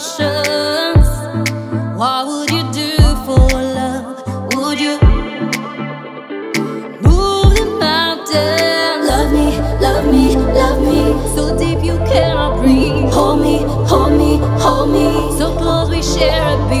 emotions. What would you do for love? Would you move the mountain? Love me, love me, love me, so deep you cannot breathe. Hold me, hold me, hold me, so close we share a beat.